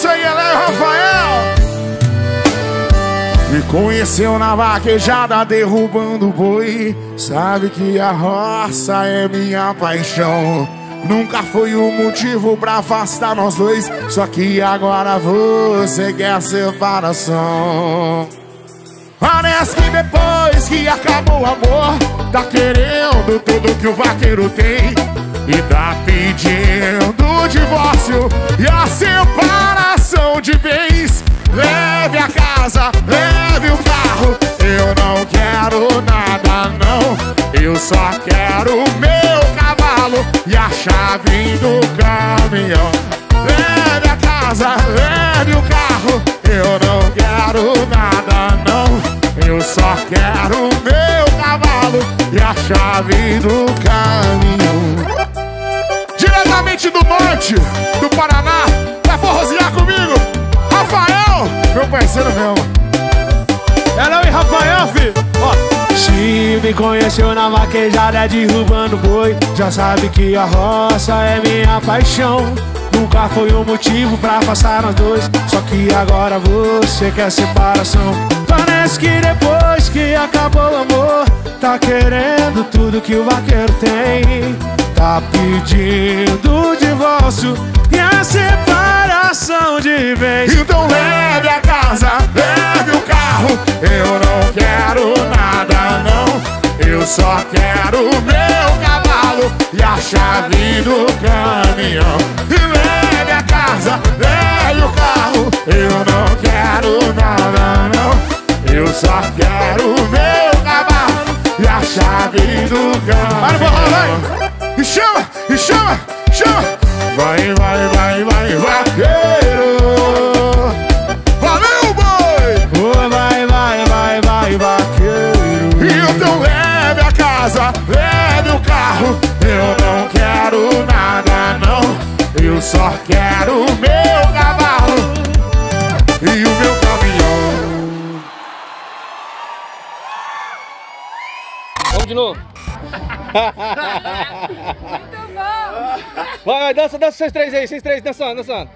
isso aí, ela é o Raphael. Me conheceu na vaquejada derrubando boi. Sabe que a roça é minha paixão. Nunca foi um motivo pra afastar nós dois. Só que agora você quer separação. Parece que depois que acabou o amor, tá querendo tudo que o vaqueiro tem e tá pedindo o divórcio e a separação de bens. Leve a casa, leve o carro, eu não quero nada não. Eu só quero o meu cavalo e a chave do caminhão. Leve a casa, leve o carro, eu não quero nada não. Eu só quero o meu cavalo e a chave do caminhão. Diretamente do norte do Paraná, vai forrozinhar comigo, Raphael, meu parceiro mesmo. É não, e Raphael, filho, ó. Se me conheceu na vaquejada derrubando boi, já sabe que a roça é minha paixão. Nunca foi um motivo pra afastar nós dois, só que agora você quer separação. Parece que depois que acabou o amor, tá querendo tudo que o vaqueiro tem, tá pedindo o divórcio e a separação de vez. Então leve a casa, leve o carro, eu não quero nada não. Eu só quero o meu cavalo e a chave do caminhão. Leve o carro, eu não quero nada não. Eu só quero o meu cavalo e a chave do carro. E chama, e chama, chama. Vai, vai, vai, vai, vaqueiro. Valeu, boi! Oh, vai, vai, vai, vai, vaqueiro. E então leve a casa, leve o carro, eu não quero nada não. Eu só quero o meu cavalo e o meu caminhão. Vamos de novo. Muito bom. Vai, dança, dança vocês três aí, vocês três dançando, dançando.